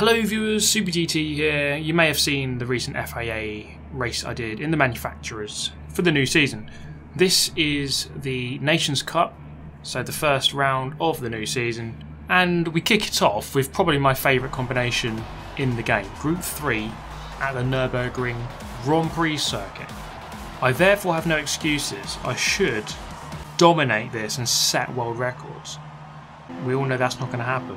Hello viewers, SuperGT here. You may have seen the recent FIA race I did in the manufacturers for the new season. This is the Nations Cup, so the first round of the new season, and we kick it off with probably my favourite combination in the game, Group 3 at the Nürburgring Grand Prix circuit. I therefore have no excuses. I should dominate this and set world records. We all know that's not going to happen.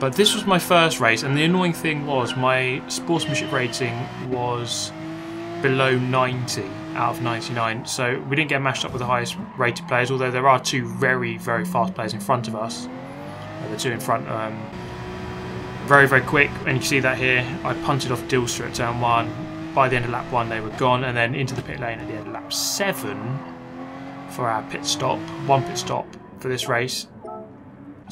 But this was my first race, and the annoying thing was my sportsmanship rating was below 90 out of 99, so we didn't get matched up with the highest rated players, although there are two very, very fast players in front of us. The two in front are very, very quick, and you can see that here. I punted off Dilstra at turn 1. By the end of lap 1 they were gone, and then into the pit lane at the end of lap 7 for our pit stop, one pit stop for this race.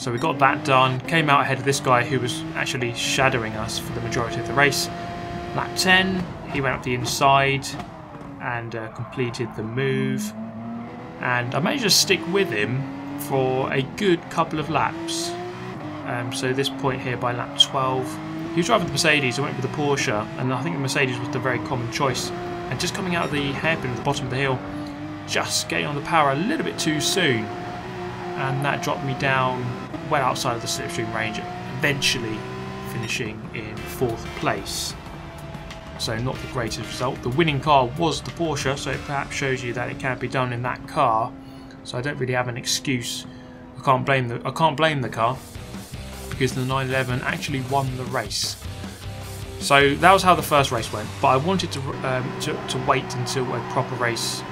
So we got that done, came out ahead of this guy who was actually shadowing us for the majority of the race. Lap 10, he went up the inside and completed the move. And I managed to stick with him for a good couple of laps. So this point here by lap 12, he was driving the Mercedes, I went with the Porsche, and I think the Mercedes was the very common choice. And just coming out of the hairpin at the bottom of the hill, just getting on the power a little bit too soon. And that dropped me down well outside of the slipstream range, eventually finishing in 4th place. So not the greatest result. The winning car was the Porsche, so it perhaps shows you that it can be done in that car. So I don't really have an excuse. I can't blame the car, because the 911 actually won the race. So that was how the first race went. But I wanted to wait until a proper race.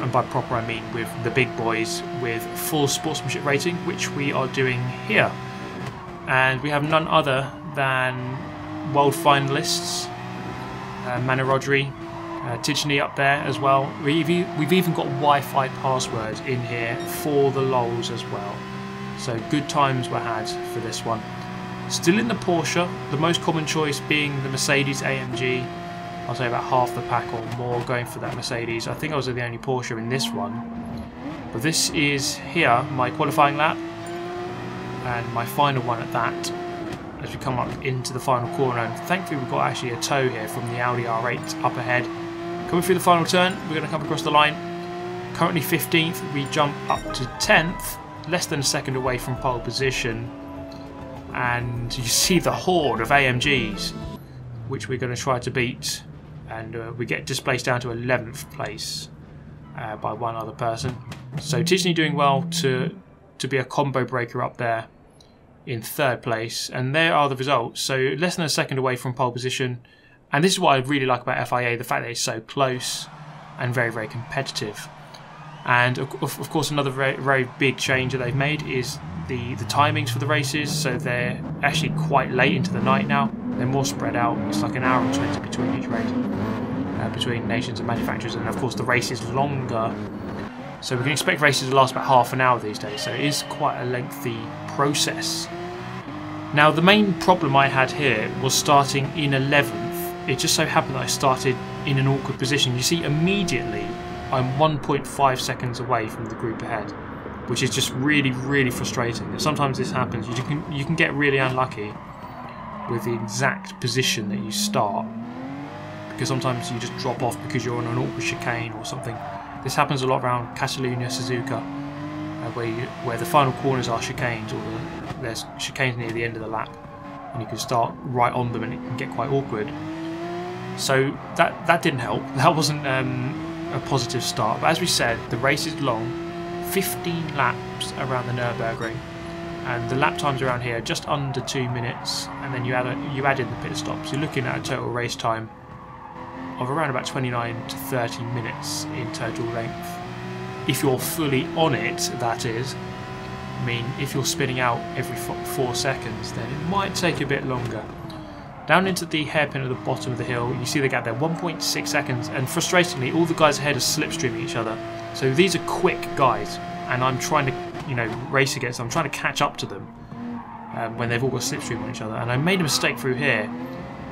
And by proper I mean with the big boys, with full sportsmanship rating, which we are doing here. And we have none other than world finalists, Mana Rodri, Tichini up there as well. We've even got Wi-Fi passwords in here for the lols as well. So good times were had for this one. Still in the Porsche, the most common choice being the Mercedes AMG. I'll say about half the pack or more going for that Mercedes. I think I was the only Porsche in this one. But this is here, my qualifying lap, and my final one at that, as we come up into the final corner. And thankfully we've got actually a tow here from the Audi R8 up ahead. Coming through the final turn, we're going to come across the line. Currently 15th, we jump up to 10th, less than a second away from pole position. And you see the horde of AMGs, which we're going to try to beat. And we get displaced down to 11th place by one other person. So Tisney doing well to be a combo breaker up there in 3rd place. And there are the results. So less than a second away from pole position. And this is what I really like about FIA, the fact that it's so close and very, very competitive. And of course another very, very big change that they've made is the timings for the races. So they're actually quite late into the night now. They're more spread out. It's like an hour and 20 between each race, between nations and manufacturers, and of course the race is longer, so we can expect races to last about half an hour these days, so it is quite a lengthy process. Now the main problem I had here was starting in 11th. It just so happened that I started in an awkward position. You see immediately I'm 1.5 seconds away from the group ahead, which is just really, really frustrating. And sometimes this happens. You can get really unlucky with the exact position that you start, because sometimes you just drop off because you're on an awkward chicane or something. This happens a lot around Catalunya, Suzuka, where the final corners are chicanes, or there's chicanes near the end of the lap, and you can start right on them and it can get quite awkward. So that didn't help. That wasn't a positive start. But as we said, the race is long, 15 laps around the Nürburgring. And the lap times around here just under 2 minutes, and then you add in the pit stops. You're looking at a total race time of around about 29 to 30 minutes in total length. If you're fully on it, that is. I mean, if you're spinning out every 4 seconds, then it might take a bit longer. Down into the hairpin at the bottom of the hill, you see the gap there, 1.6 seconds, and frustratingly, all the guys ahead are slipstreaming each other. So these are quick guys, and I'm trying to race against them. I'm trying to catch up to them when they've all got slipstream on each other, and I made a mistake through here,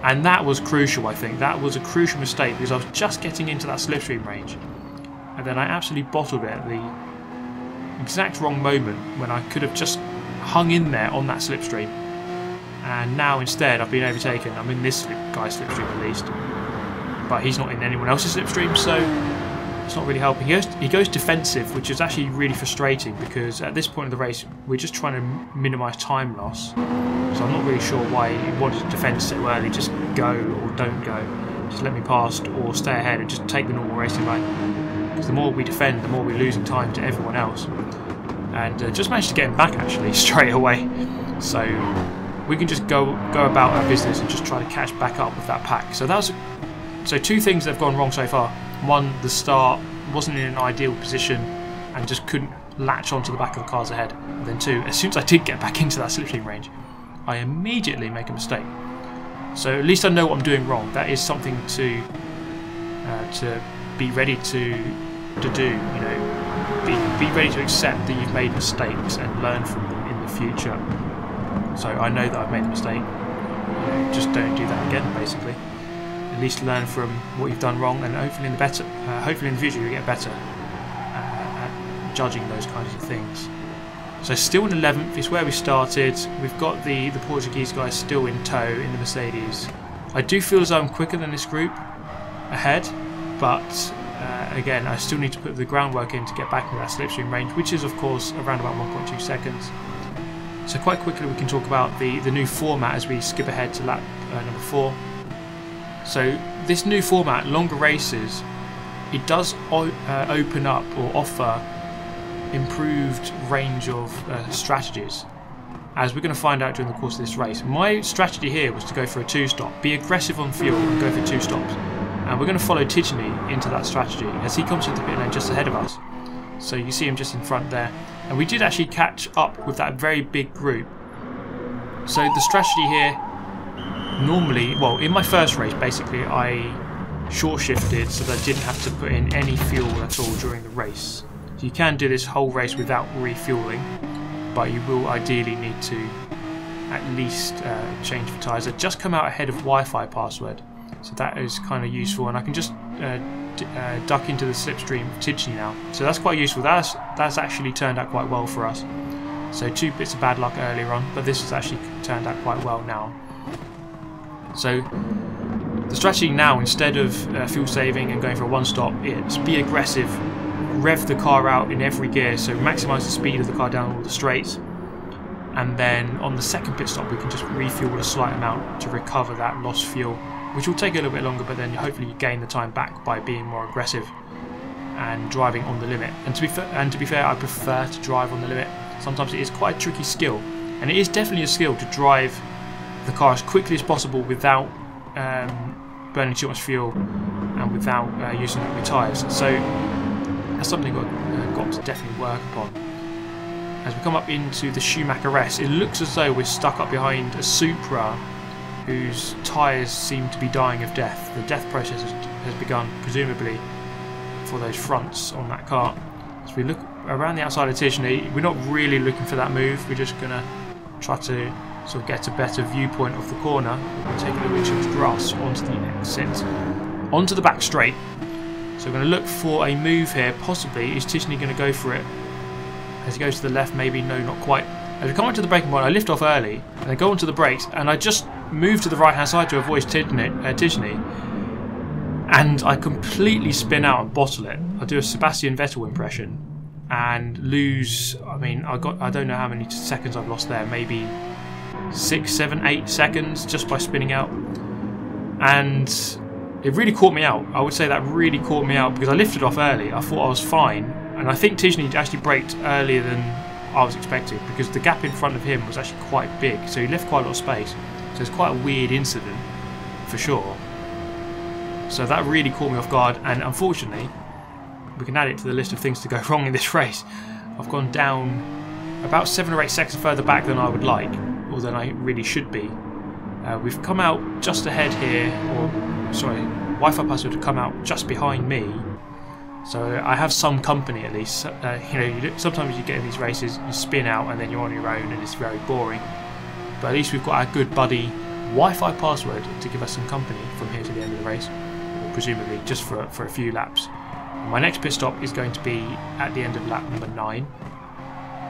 and that was crucial. I think that was a crucial mistake, because I was just getting into that slipstream range, and then I absolutely bottled it at the exact wrong moment when I could have just hung in there on that slipstream and now instead I've been overtaken. I'm in this guy's slipstream at least, but he's not in anyone else's slipstream, so it's not really helping. He goes defensive, which is actually really frustrating because at this point in the race we're just trying to minimise time loss, so I'm not really sure why he wanted to defend so early. Just go or don't go, just let me past or stay ahead and just take the normal racing lane, because the more we defend the more we're losing time to everyone else. And just managed to get him back actually straight away, so we can just go about our business and just try to catch back up with that pack. So so two things that have gone wrong so far. One, the start wasn't in an ideal position and just couldn't latch onto the back of the cars ahead. And then two, as soon as I did get back into that slipstream range, I immediately make a mistake. So at least I know what I'm doing wrong. That is something to be ready to do. You know, be ready to accept that you've made mistakes and learn from them in the future. So I know that I've made the mistake. You know, just don't do that again, basically. At least learn from what you've done wrong, and hopefully in the future you get better at judging those kinds of things. So still in 11th is where we started. We've got the Portuguese guy still in tow in the Mercedes. I do feel as though I'm quicker than this group ahead, but again I still need to put the groundwork in to get back into that slipstream range, which is of course around about 1.2 seconds. So quite quickly we can talk about the new format as we skip ahead to lap number 4. So this new format, longer races, it does open up or offer improved range of strategies, as we're going to find out during the course of this race. My strategy here was to go for a two-stop, be aggressive on fuel and go for two stops, and we're going to follow Tichini into that strategy as he comes to the pit lane just ahead of us. So you see him just in front there, and we did actually catch up with that very big group. So the strategy here, normally, well, in my first race basically I short shifted so that I didn't have to put in any fuel at all during the race. So you can do this whole race without refueling, but you will ideally need to at least change the tyres. I just come out ahead of Wi-Fi password, so that is kind of useful, and I can just duck into the slipstream of Tichini now, so that's quite useful. That's actually turned out quite well for us. So two bits of bad luck earlier on, but this has actually turned out quite well now. So the strategy now, instead of fuel saving and going for a one-stop, it's be aggressive, rev the car out in every gear, so maximise the speed of the car down all the straights, and then on the second pit stop we can just refuel a slight amount to recover that lost fuel, which will take a little bit longer, but then hopefully you gain the time back by being more aggressive and driving on the limit. And to be fair, I prefer to drive on the limit. Sometimes it is quite a tricky skill, and it is definitely a skill to drive the car as quickly as possible without burning too much fuel and without using up your tyres. So that's something I've got to definitely work upon. As we come up into the Schumacher S, it looks as though we're stuck up behind a Supra whose tyres seem to be dying of death. The death process has begun, presumably, for those fronts on that car. So we look around the outside of Tichini. We're not really looking for that move, we're just going to try to sort of get a better viewpoint of the corner. We'll take a little bit of grass onto the exit, onto the back straight. So we're going to look for a move here, possibly. Is Tichini going to go for it? As he goes to the left, maybe. No, not quite. As we come up to the braking point, I lift off early, and I go onto the brakes, and I just move to the right-hand side to avoid Tichini, and I completely spin out and bottle it. I do a Sebastian Vettel impression, and lose, I mean, I don't know how many seconds I've lost there, maybe 6, 7, 8 seconds just by spinning out, and it really caught me out. I would say that really caught me out because I lifted off early. I thought I was fine, and I think Tichini actually braked earlier than I was expecting because the gap in front of him was actually quite big, so he left quite a lot of space. So it's quite a weird incident for sure. So that really caught me off guard, and unfortunately, we can add it to the list of things to go wrong in this race. I've gone down about 7 or 8 seconds further back than I would like, or than I really should be. We've come out just ahead here, or sorry, Wi-Fi password have come out just behind me, so I have some company at least. You know, sometimes you get in these races, you spin out and then you're on your own and it's very boring, but at least we've got our good buddy Wi-Fi password to give us some company from here to the end of the race, or presumably just for a few laps. And my next pit stop is going to be at the end of lap number 9,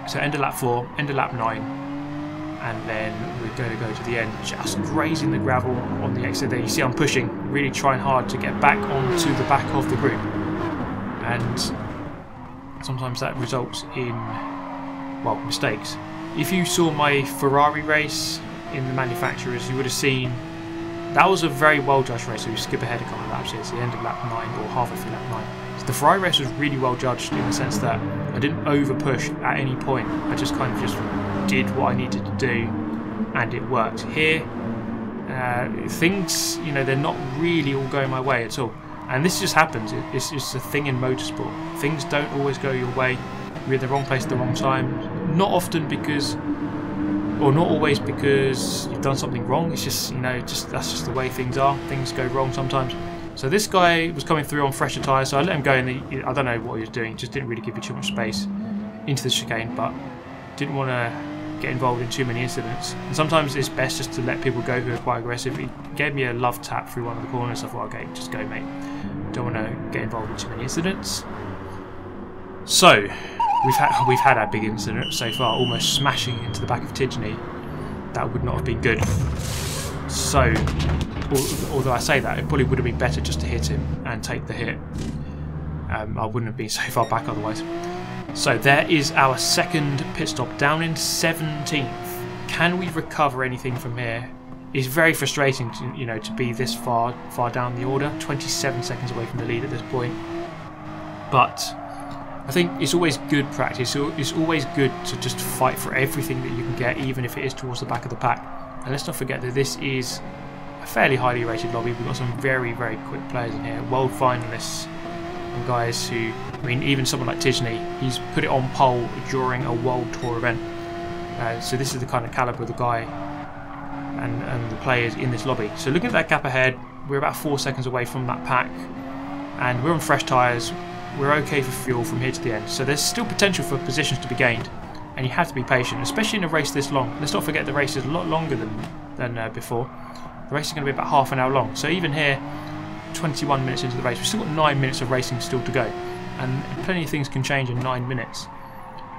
so end of lap 4, end of lap 9, and then we're going to go to the end, just grazing the gravel on the exit there. You see I'm pushing, really trying hard to get back onto the back of the group, and sometimes that results in, well, mistakes. If you saw my Ferrari race in the manufacturers, you would have seen that was a very well judged race. So you skip ahead a couple of laps here, it's the end of lap 9 or halfway through lap 9. So the Ferrari race was really well judged in the sense that I didn't over push at any point. I just kind of just did what I needed to do and it worked. Here, things, you know, they're not really all going my way at all. And this just happens, it's just a thing in motorsport. Things don't always go your way. You're in the wrong place at the wrong time. Not often because, or not always because you've done something wrong. It's just, you know, just that's just the way things are. Things go wrong sometimes. So this guy was coming through on fresher tyres, so I let him go in the, I don't know what he was doing, just didn't really give me too much space into the chicane, but didn't want to get involved in too many incidents. And sometimes it's best just to let people go who are quite aggressive. He gave me a love tap through one of the corners. I thought, okay, just go, mate. Don't want to get involved in too many incidents. So we've had our big incident so far, almost smashing into the back of Tichini. That would not have been good. So, although I say that, it probably would have been better just to hit him and take the hit. I wouldn't have been so far back otherwise. So there is our second pit stop, down in 17th. Can we recover anything from here? It's very frustrating, to be this far down the order, 27 seconds away from the lead at this point. But I think it's always good practice. It's always good to just fight for everything that you can get, even if it is towards the back of the pack. And let's not forget that this is a fairly highly rated lobby. We've got some very, very quick players in here, world finalists, and guys who, I mean, even someone like Tichini, he's put it on pole during a World Tour event. So this is the kind of calibre of the guy and the players in this lobby. So looking at that gap ahead, we're about 4 seconds away from that pack, and we're on fresh tyres. We're okay for fuel from here to the end, so there's still potential for positions to be gained, and you have to be patient, especially in a race this long. Let's not forget the race is a lot longer than before. The race is going to be about half an hour long, so even here, 21 minutes into the race, we've still got 9 minutes of racing still to go, and plenty of things can change in 9 minutes.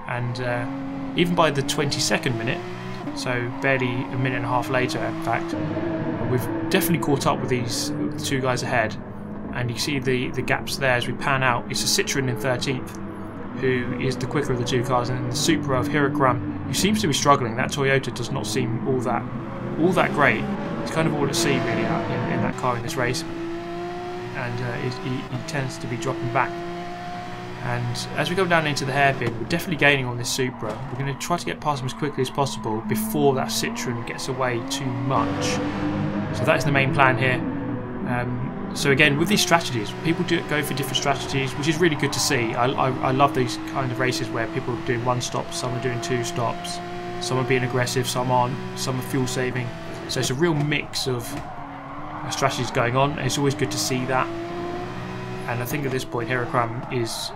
And even by the 22nd minute, so barely a minute and a half later in fact, we've definitely caught up with these two guys ahead. And you see the gaps there as we pan out. It's a Citroen in 13th, who is the quicker of the two cars, and the Supra of Hirokrum, who seems to be struggling. That Toyota does not seem all that great. It's kind of all at sea really in that car in this race, and he tends to be dropping back. And as we go down into the hairpin, we're definitely gaining on this Supra. We're going to try to get past him as quickly as possible before that Citroen gets away too much. So that's the main plan here. So again, with these strategies, people do go for different strategies, which is really good to see. I love these kind of races where people are doing one stop, some are doing two stops, some are being aggressive, some aren't, some are fuel saving. So it's a real mix of strategies going on, and it's always good to see that. And I think at this point Hirokrum is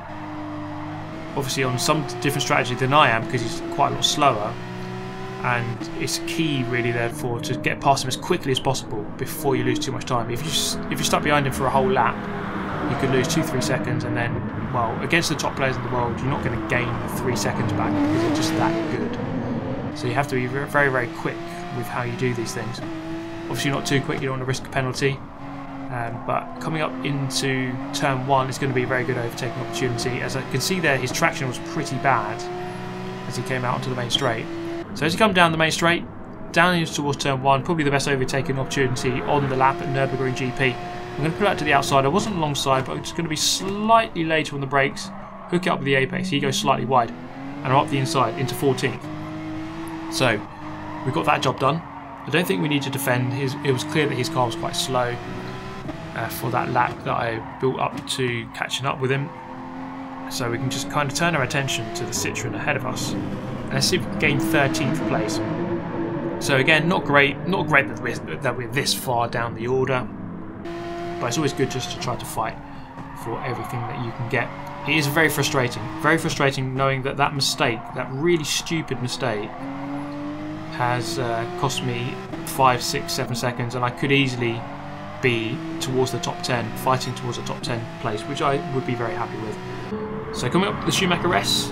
obviously on some different strategy than I am, because he's quite a lot slower, and it's key really therefore to get past him as quickly as possible before you lose too much time. If you stuck behind him for a whole lap, you could lose 2-3 seconds, and then, well, against the top players in the world, you're not going to gain 3 seconds back because they're just that good. So you have to be very, very quick with how you do these things. Obviously not too quick, you don't want to risk a penalty, but coming up into turn 1 is going to be a very good overtaking opportunity. As I can see there, his traction was pretty bad as he came out onto the main straight. So as you come down the main straight, down towards turn 1, probably the best overtaking opportunity on the lap at Nürburgring GP. I'm going to pull out to the outside. I wasn't alongside, but I'm just going to be slightly later on the brakes, hook it up with the apex, he goes slightly wide, and I'm up the inside into 14th. So we got that job done. I don't think we need to defend. It was clear that his car was quite slow for that lap that I built up to catching up with him. So we can just kind of turn our attention to the Citroen ahead of us. Let's see if we can gain 13th place. So again, not great that we're this far down the order, but it's always good just to try to fight for everything that you can get. It is very frustrating knowing that that mistake, that really stupid mistake, has cost me 5, 6, 7 seconds, and I could easily be towards the top 10, fighting towards the top 10 place, which I would be very happy with. So coming up with the Schumacher S.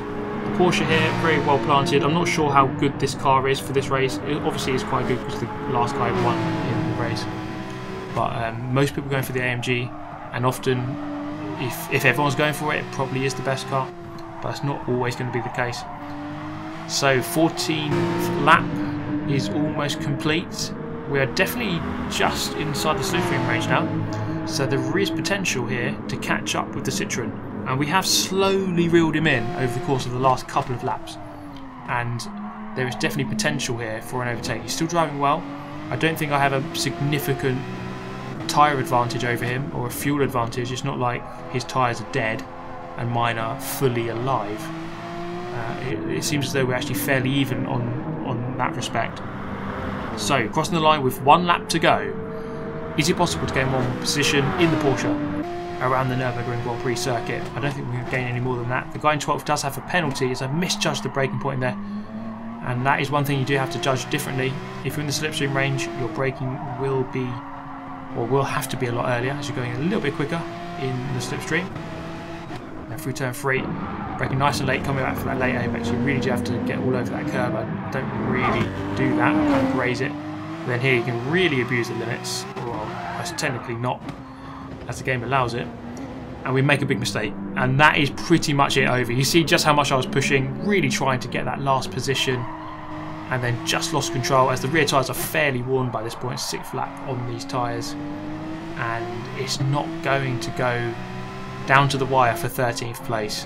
Porsche here, very well planted. I'm not sure how good this car is for this race. It obviously is quite good because the last guy won in the race. But most people are going for the AMG, and often, if everyone's going for it, it probably is the best car. But it's not always going to be the case. So 14th lap is almost complete. We are definitely just inside the Citroen range now, so there is potential here to catch up with the Citroen, and we have slowly reeled him in over the course of the last couple of laps, and there is definitely potential here for an overtake. He's still driving well. I don't think I have a significant tyre advantage over him or a fuel advantage. It's not like his tyres are dead and mine are fully alive. It seems as though we're actually fairly even on that respect. So, crossing the line with one lap to go, is it possible to gain one position in the Porsche around the Nürburgring Grand Prix circuit? I don't think we can gain any more than that. The guy in 12th does have a penalty, as I misjudged the braking point there. And that is one thing you do have to judge differently. If you're in the slipstream range, your braking will be, or will have to be, a lot earlier, as you're going a little bit quicker in the slipstream. Now through turn 3, braking nice and late, coming back for that late apex. You really do have to get all over that curb. I don't really do that, I kind of graze it. And then here you can really abuse the limits, or that's technically not, as the game allows it. And we make a big mistake, and that is pretty much it over. You see just how much I was pushing, really trying to get that last position, and then just lost control, as the rear tyres are fairly worn by this point. 6th lap on these tyres, and it's not going to go down to the wire for 13th place.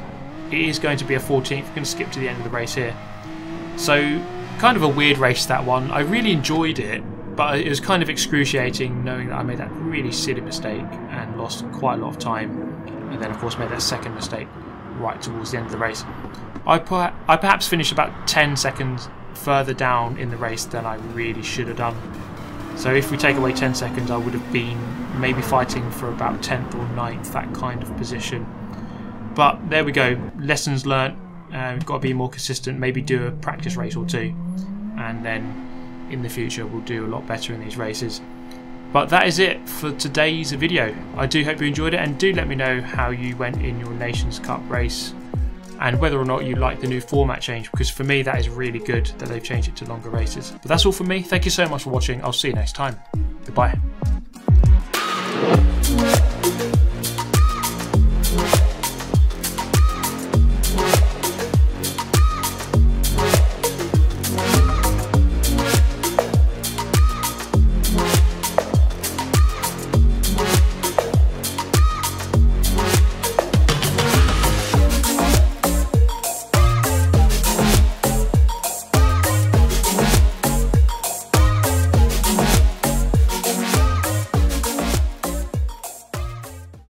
It is going to be a 14th. We're going to skip to the end of the race here. So, kind of a weird race, that one. I really enjoyed it, but it was kind of excruciating knowing that I made that really silly mistake and lost quite a lot of time, and then of course made that second mistake right towards the end of the race. I perhaps finished about 10 seconds further down in the race than I really should have done. So if we take away 10 seconds, I would have been maybe fighting for about 10th or 9th, that kind of position. But there we go, lessons learnt. We've got to be more consistent, maybe do a practice race or two, and then in the future we'll do a lot better in these races. But that is it for today's video. I do hope you enjoyed it, and do let me know how you went in your Nations Cup race and whether or not you like the new format change, because for me that is really good that they've changed it to longer races. But that's all from me. Thank you so much for watching. I'll see you next time. Goodbye.